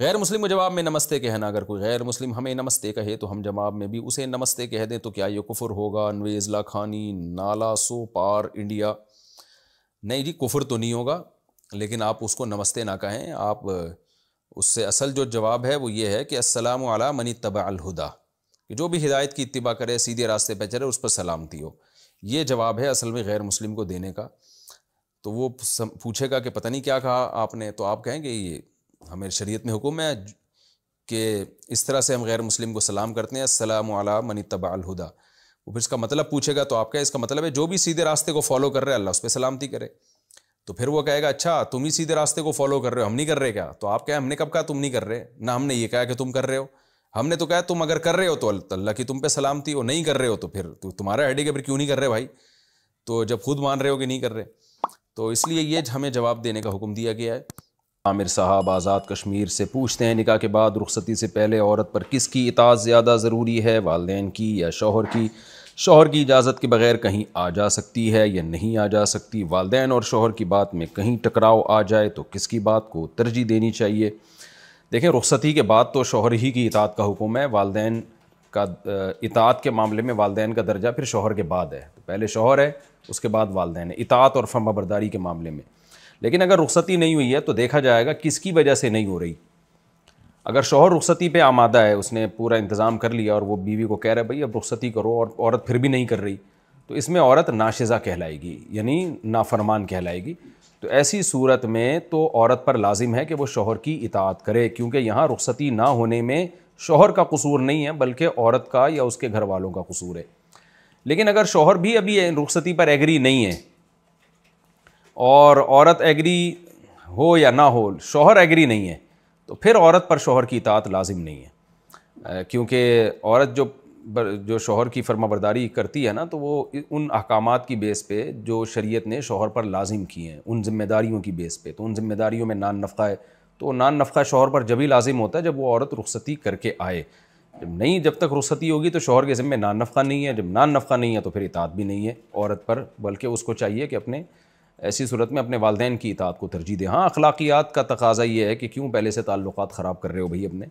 गैर मुस्लिम को जवाब में नमस्ते कहना, अगर कोई गैर मुस्लिम हमें नमस्ते कहे तो हम जवाब में भी उसे नमस्ते कह दें तो क्या ये कुफर होगा? नवेज़ला खानी, नाला सो पार, इंडिया। नहीं जी, कुफर तो नहीं होगा, लेकिन आप उसको नमस्ते ना कहें। आप उससे असल जो जवाब है वो ये है कि अस्सलामु अला मनी तबअल हुदा, कि जो भी हिदायत की इत्तिबा करे, सीधे रास्ते पर चले, उस पर सलामती हो। ये जवाब है असल में गैर मुस्लिम को देने का। तो वो पूछेगा कि पता नहीं क्या कहा आपने, तो आप कहेंगे ये हमें शरीयत में हुक्म है कि इस तरह से हम गैर मुस्लिम को सलाम करते हैं, अस्सलामु अला मनी तबअल हुदा। वो फिर इसका मतलब पूछेगा तो आप कहें इसका मतलब है जो भी सीधे रास्ते को फॉलो कर रहे हैं अल्लाह उस पर सलामती करे। तो फिर वो कहेगा अच्छा तुम ही सीधे रास्ते को फॉलो कर रहे हो, हम नहीं कर रहे क्या? तो आप कहें हमने कब कहा तुम नहीं कर रहे, ना हमने ये कहा कि तुम कर रहे हो। हमने तो कहा तुम अगर कर रहे हो तो अल्लाह की तुम पे सलामती हो, नहीं कर रहे हो तो फिर तुम्हारा हेडेक है, फिर क्यों नहीं कर रहे भाई, तो जब खुद मान रहे हो कि नहीं कर रहे। तो इसलिए ये हमें जवाब देने का हुक्म दिया गया है। आमिर साहब आज़ाद कश्मीर से पूछते हैं, निकाह के बाद रुखसती से पहले औरत पर किसकी इताअत ज़्यादा ज़रूरी है, वालिदैन की या शौहर की? शौहर की इजाज़त के बग़ैर कहीं आ जा सकती है या नहीं आ जा सकती? वालिदैन और शौहर की बात में कहीं टकराव आ जाए तो किसकी बात को तरजीह देनी चाहिए? देखें, रुखसती के बाद तो शौहर ही की इताअत का हुक्म है, वालिदैन का इताअत के मामले में वालिदैन का दर्जा फिर शौहर के बाद है। तो पहले शौहर है, उसके बाद वालिदैन है, इताअत और फरमाबरदारी के मामले में। लेकिन अगर रुखसती नहीं हुई है तो देखा जाएगा किसकी वजह से नहीं हो रही। अगर शौहर रुखसती पे आमादा है, उसने पूरा इंतज़ाम कर लिया और वो बीवी को कह रहा है भाई अब रुखसती करो, और औरत फिर भी नहीं कर रही, तो इसमें औरत नाशिज़ा कहलाएगी, यानी नाफरमान कहलाएगी। तो ऐसी सूरत में तो औरत पर लाजिम है कि वो शौहर की इताअत करे, क्योंकि यहाँ रुखसती ना होने में शौहर का कसूर नहीं है बल्कि औरत का या उसके घर वालों का कसूर है। लेकिन अगर शौहर भी अभी रुखसती पर एग्री नहीं है और औरत एग्री हो या ना हो, शौहर एग्री नहीं है, तो फिर औरत पर शौहर की इताअत लाजिम नहीं है, क्योंकि औरत जो शौहर की फरमाबरदारी करती है ना, तो वो उन अहकामात की बेस पे जो शरीयत ने शौहर पर लाजिम किए हैं, उन जिम्मेदारियों की बेस पे। तो उन जिम्मेदारियों में नान नफ़का है, तो नान नफ़का शौहर पर जब ही लाजिम होता है जब वो औरत रुखसती करके आए। जब तक रुखसती होगी तो शौहर के ज़िम्मे नान नफ़का नहीं है, जब नान नफ़का नहीं है तो फिर इताअत भी नहीं है औरत पर, बल्कि उसको चाहिए कि अपने ऐसी सूरत में अपने वालिदैन की इताअत को तरजीह दें। हाँ, अखलाकियात का तकाजा ये है कि क्यों पहले से ताल्लुकात ख़राब कर रहे हो भाई, अपने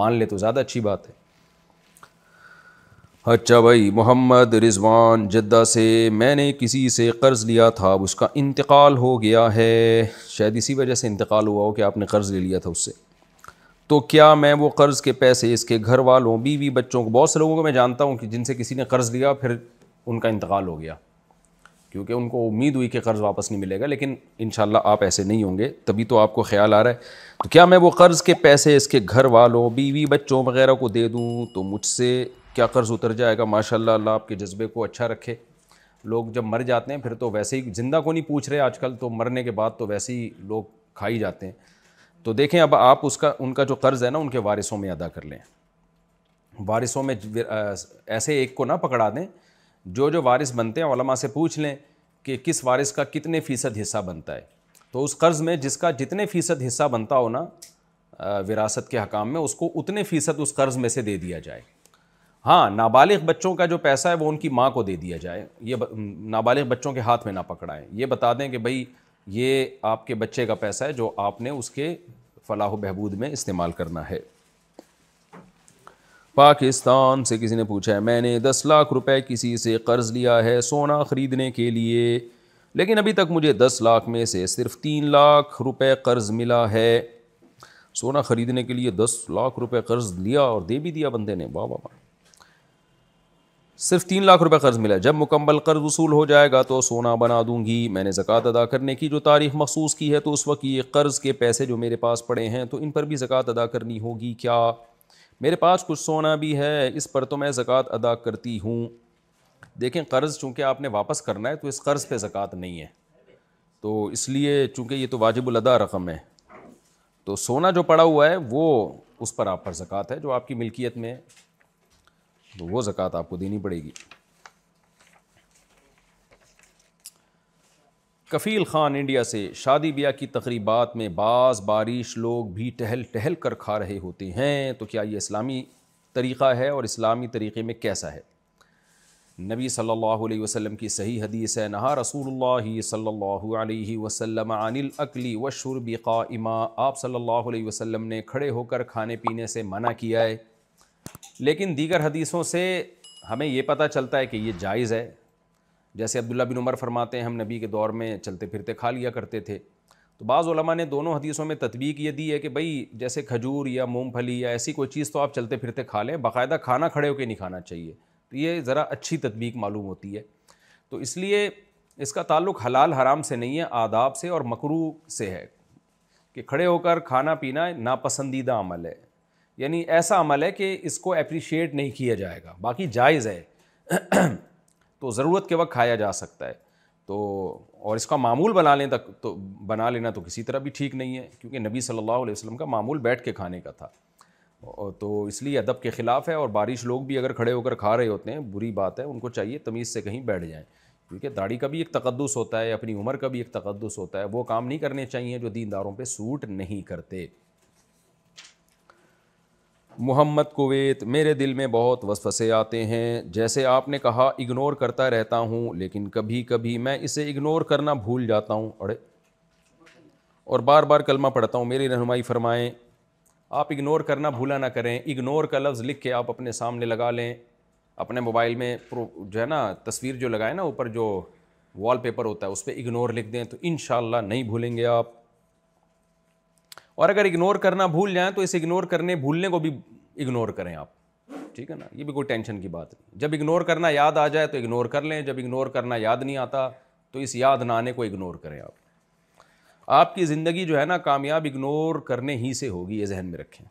मान ले तो ज़्यादा अच्छी बात है। अच्छा भाई, मोहम्मद रिजवान जद्दा से, मैंने किसी से कर्ज़ लिया था, उसका इंतकाल हो गया है, शायद इसी वजह से इंतकाल हुआ हो कि आपने कर्ज़ ले लिया था उससे, तो क्या मैं वो कर्ज़ के पैसे इसके घर वालों, बीवी, बच्चों को, बहुत से लोगों को मैं जानता हूँ कि जिनसे किसी ने कर्ज़ लिया फिर उनका इंतकाल हो गया क्योंकि उनको उम्मीद हुई कि कर्ज़ वापस नहीं मिलेगा, लेकिन इंशाल्लाह आप ऐसे नहीं होंगे, तभी तो आपको ख्याल आ रहा है। तो क्या मैं वो कर्ज़ के पैसे इसके घर वालों, बीवी, बच्चों वगैरह को दे दूं तो मुझसे क्या कर्ज़ उतर जाएगा? माशाल्लाह, अल्लाह आपके जज्बे को अच्छा रखे। लोग जब मर जाते हैं फिर तो वैसे ही, ज़िंदा को नहीं पूछ रहे आजकल, तो मरने के बाद तो वैसे ही लोग खा ही जाते हैं। तो देखें, अब आप उनका जो कर्ज़ है ना उनके वारिसों में अदा कर लें। वारिसों में ऐसे एक को ना पकड़ा दें, जो वारिस बनते हैं उलमा से पूछ लें कि किस वारिस का कितने फ़ीसद हिस्सा बनता है, तो उस कर्ज़ में जिसका जितने फ़ीसद हिस्सा बनता हो ना विरासत के हकाम में, उसको उतने फ़ीसद उस कर्ज़ में से दे दिया जाए। हाँ, नाबालिग बच्चों का जो पैसा है वो उनकी माँ को दे दिया जाए, ये नाबालिग बच्चों के हाथ में ना पकड़ाएं। ये बता दें कि भाई ये आपके बच्चे का पैसा है जो आपने उसके फलाह व बहबूद में इस्तेमाल करना है। पाकिस्तान से किसी ने पूछा है, मैंने 10 लाख रुपए किसी से कर्ज़ लिया है सोना ख़रीदने के लिए, लेकिन अभी तक मुझे 10 लाख में से सिर्फ 3 लाख रुपए कर्ज़ मिला है। सोना ख़रीदने के लिए 10 लाख रुपए कर्ज़ लिया और दे भी दिया बंदे ने, वाह वाह, सिर्फ 3 लाख रुपए कर्ज़ मिला। जब मुकम्मल कर्ज़ वसूल हो जाएगा तो सोना बना दूंगी। मैंने ज़कात अदा करने की जो तारीख मखसूस की है तो उस वक्त ये कर्ज़ के पैसे जो मेरे पास पड़े हैं तो इन पर भी ज़कात अदा करनी होगी क्या? मेरे पास कुछ सोना भी है, इस पर तो मैं ज़कात अदा करती हूँ। देखें, कर्ज़ चूँकि आपने वापस करना है तो इस कर्ज़ पे ज़कात नहीं है, तो इसलिए चूँकि ये तो वाजिबुल अदा रकम है, तो सोना जो पड़ा हुआ है वो उस पर आप पर ज़कात है, जो आपकी मिल्कियत में है तो वो ज़कात आपको देनी पड़ेगी। कफ़ील ख़ान इंडिया से, शादी ब्याह की तकरीबात में बाज़ बारिश लोग भी टहल टहल कर खा रहे होते हैं, तो क्या ये इस्लामी तरीक़ा है और इस्लामी तरीक़े में कैसा है? नबी सल्लल्लाहु अलैहि वसल्लम की सही हदीस है, नहा रसूलुल्लाह सल्लल्लाहु अलैहि वसल्लम अनिल अकली वशुर्बी क़ाइमा। आप सल्लल्लाहु अलैहि वसल्लम ने खड़े होकर खाने पीने से मना किया है। लेकिन दीगर हदीसों से हमें ये पता चलता है कि ये जायज़ है। जैसे अब्दुल्ला बिन उमर फरमाते हैं, हम नबी के दौर में चलते फिरते खा लिया करते थे। तो बाज़ उलमा ने दोनों हदीसों में तत्वीक ये दी है कि भाई जैसे खजूर या मूँगफली या ऐसी कोई चीज़ तो आप चलते फिरते खा लें, बाकायदा खाना खड़े होकर नहीं खाना चाहिए। तो ये ज़रा अच्छी तदबीक मालूम होती है। तो इसलिए इसका ताल्लुक़ हलाल हराम से नहीं है, आदाब से और मकरूह से है कि खड़े होकर खाना पीना नापसंदीदा अमल है, यानी ऐसा अमल है कि इसको एप्रिशिएट नहीं किया जाएगा। बाकी जायज़ है तो ज़रूरत के वक्त खाया जा सकता है। तो और इसका मामूल बना लेना तो किसी तरह भी ठीक नहीं है, क्योंकि नबी सल्लल्लाहु अलैहि वसल्लम का मामूल बैठ के खाने का था। तो इसलिए अदब के ख़िलाफ़ है। और बारिश लोग भी अगर खड़े होकर खा रहे होते हैं, बुरी बात है, उनको चाहिए तमीज़ से कहीं बैठ जाएं, क्योंकि दाढ़ी का भी एक तक़द्दुस होता है, अपनी उम्र का भी एक तक़द्दुस होता है। वो काम नहीं करने चाहिए जो दीनदारों पे सूट नहीं करते। मोहम्मद कुवैत, मेरे दिल में बहुत वसवसे आते हैं। जैसे आपने कहा इग्नोर करता रहता हूँ, लेकिन कभी कभी मैं इसे इग्नोर करना भूल जाता हूँ और बार बार कलमा पढ़ता हूँ। मेरी रहनुमाई फ़रमाएँ। आप इग्नोर करना भूला ना करें। इग्नोर का लफ्ज़ लिख के आप अपने सामने लगा लें, अपने मोबाइल में जो है ना तस्वीर जो लगाएं ना, ऊपर जो वॉलपेपर होता है उस पर इग्नोर लिख दें, तो इंशाल्लाह नहीं भूलेंगे आप। और अगर इग्नोर करना भूल जाएं तो इस इग्नोर करने भूलने को भी इग्नोर करें आप, ठीक है ना। ये भी कोई टेंशन की बात नहीं। जब इग्नोर करना याद आ जाए तो इग्नोर कर लें, जब इग्नोर करना याद नहीं आता तो इस याद ना आने को इग्नोर करें आप। आपकी ज़िंदगी जो है ना कामयाब इग्नोर करने ही से होगी, ये जहन में रखें।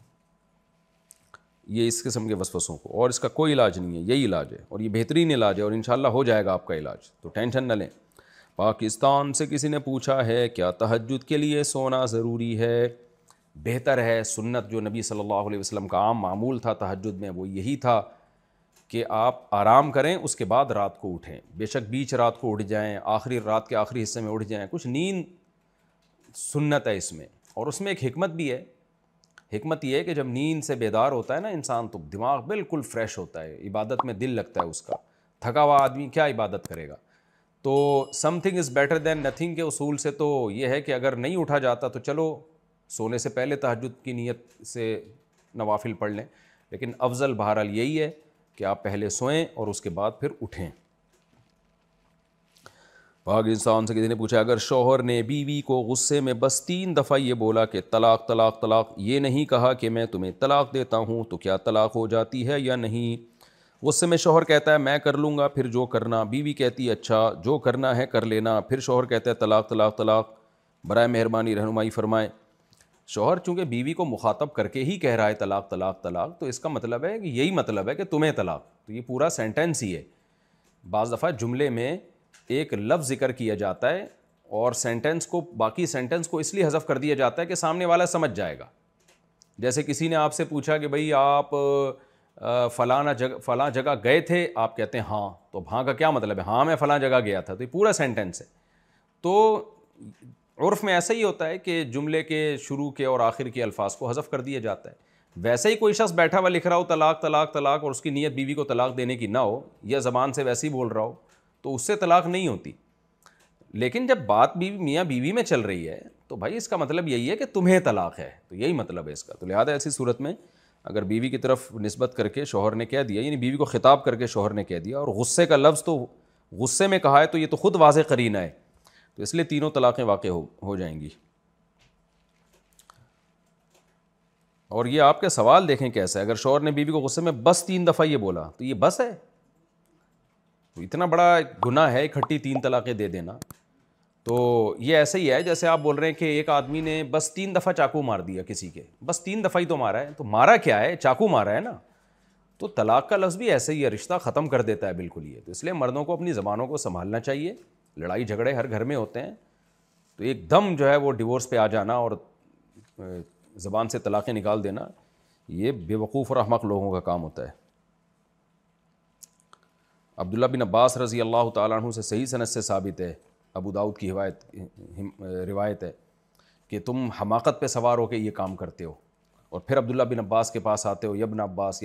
ये इस किस्म के वसवसों को, और इसका कोई इलाज नहीं है, यही इलाज है और ये बेहतरीन इलाज है और इंशाल्लाह हो जाएगा आपका इलाज, तो टेंशन न लें। पाकिस्तान से किसी ने पूछा है क्या तहज्जुद के लिए सोना ज़रूरी है? बेहतर है। सुन्नत जो नबी सल्लल्लाहु अलैहि वसल्लम का आम मामूल था तहज्जुद में, वो यही था कि आप आराम करें, उसके बाद रात को उठें। बेशक बीच रात को उठ जाएँ, आखिरी रात के आखिरी हिस्से में उठ जाएँ, कुछ नींद सुन्नत है इसमें। और उसमें एक हिकमत भी है। हिकमत यह है कि जब नींद से बेदार होता है ना इंसान, तो दिमाग बिल्कुल फ्रेश होता है, इबादत में दिल लगता है उसका। थका हुआ आदमी क्या इबादत करेगा? तो something is better than nothing के उसूल से तो ये है कि अगर नहीं उठा जाता तो चलो सोने से पहले तहज्जुद की नीयत से नवाफिल पढ़ लें, लेकिन अफजल बहरहाल यही है कि आप पहले सोएं और उसके बाद फिर उठें। पाकिस्तान से किसी ने पूछा, अगर शोहर ने बीवी को गुस्से में बस 3 दफ़ा ये बोला कि तलाक तलाक तलाक, ये नहीं कहा कि मैं तुम्हें तलाक देता हूँ, तो क्या तलाक हो जाती है या नहीं? गुस्से में शोहर कहता है मैं कर लूँगा फिर जो करना, बीवी कहती है अच्छा जो करना है कर लेना, फिर शोहर कहता है तलाक तलाक तलाक, बराए मेहरबानी रहनुमाई फ़रमाएँ। शोहर चूँकि बीवी को मुखातब करके ही कह रहा है तलाक तलाक तलाक, तो इसका मतलब है कि यही मतलब है कि तुम्हें तलाक। तो ये पूरा सेंटेंस ही है। बाज़ दफ़ा जुमले में एक लफ्ज़ जिक्र किया जाता है और सेंटेंस को, बाकी सेंटेंस को इसलिए हज़फ कर दिया जाता है कि सामने वाला समझ जाएगा। जैसे किसी ने आपसे पूछा कि भाई आप फ़लाँ जगह गए थे, आप कहते हैं हाँ, तो हाँ का क्या मतलब है? हाँ मैं फ़लाँ जगह गया था। तो ये पूरा सेंटेंस है। तो उर्फ में ऐसा ही होता है कि जुमले के शुरू के और आखिर के अल्फाज को हज़फ कर दिया जाता है। वैसे ही कोई शख्स बैठा हुआ लिख रहा हो तलाक तलाक तलाक और उसकी नीयत बीवी को तलाक देने की ना हो, या ज़बान से वैसे ही बोल रहा हो, तो उससे तलाक नहीं होती। लेकिन जब बात मियाँ बीवी में चल रही है तो भाई इसका मतलब यही है कि तुम्हें तलाक है, तो यही मतलब है इसका। तो लिहाजा ऐसी सूरत में अगर बीवी की तरफ निस्बत करके शोहर ने कह दिया, यानी बीवी को ख़िताब करके शोहर ने कह दिया, और गुस्से का लफ्ज़ तो गुस्से में कहा है, तो ये तो ख़ुद वाज़े करीना है, तो इसलिए तीनों तलाक़ें वाक़ हो जाएंगी। और ये आपके सवाल देखें कैसा है, अगर शोहर ने बीवी को गुस्से में बस 3 दफ़ा ये बोला, तो ये बस है? तो इतना बड़ा गुनाह है इकट्ठी 3 तलाक़ें दे देना? तो ये ऐसे ही है जैसे आप बोल रहे हैं कि एक आदमी ने बस 3 दफ़ा चाकू मार दिया किसी के। बस 3 दफ़ा ही तो मारा है, तो मारा क्या है? चाकू मारा है ना। तो तलाक का लफ्ज़ भी ऐसे ही है, रिश्ता ख़त्म कर देता है बिल्कुल ये। तो इसलिए मर्दों को अपनी ज़बानों को संभालना चाहिए। लड़ाई झगड़े हर घर में होते हैं, तो एकदम जो है वो डिवोर्स पे आ जाना और ज़बान से तलाक़ें निकाल देना, ये बेवकूफ़ और अहमक लोगों का काम होता है। अब्दुल्ला बिन अब्बास रज़ी अल्लाह ताला अन्हु से सही सनद से साबित है, अबू दाऊद की रिवायत है कि तुम हमाकत पे सवार होकर ये काम करते हो। और फिर अब्दुल्ला बिन अब्बास के पास आते हो, यब्न अब्बास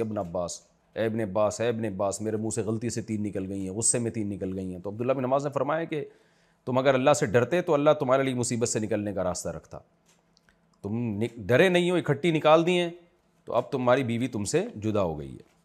ऐ इब्ने अब्बास मेरे मुंह से गलती से 3 निकल गई हैं, गुस्से में 3 निकल गई हैं। तो अब्दुल्लाह बिन अब्बास ने फरमाया कि तुम अगर अल्लाह से डरते तो अल्लाह तुम्हारे लिए मुसीबत से निकलने का रास्ता रखता, तुम डरे नहीं हो, इकट्ठी निकाल दिए, तो अब तुम्हारी बीवी तुमसे जुदा हो गई है।